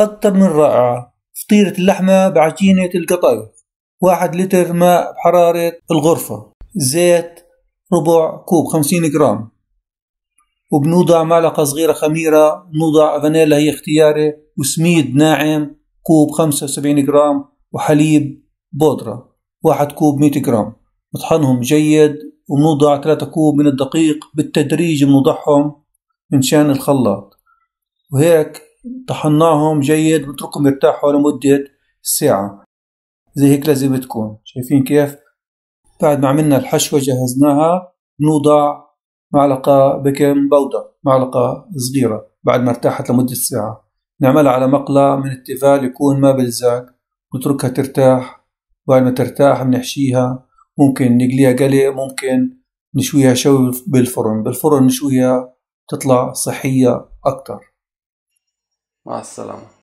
أكثر من رائعة. فطيرة اللحمة بعجينة القطايف، 1 لتر ماء بحرارة الغرفة، زيت ربع كوب 50 جرام، وبنوضع معلقة صغيرة خميرة، بنوضع فانيلا هي اختياري، وسميد ناعم كوب 75 جرام، وحليب بودرة 1 كوب 100 جرام. نطحنهم جيد، وبنوضع 3 كوب من الدقيق بالتدريج، بنوضعهم من شان الخلاط، وهيك طحناهم جيد بنتركهم يرتاحوا لمدة ساعة. زي هيك لازم تكون، شايفين كيف؟ بعد ما عملنا الحشوة جهزناها، بنوضع معلقة بيكنج باودر، معلقة صغيرة، بعد ما ارتاحت لمدة ساعة. نعملها على مقلة من التيفال يكون ما بلزاق، نتركها ترتاح. بعد ما ترتاح بنحشيها، ممكن نقليها قلي، ممكن نشويها شوي بالفرن، بالفرن نشويها تطلع صحية أكتر. مع السلامة.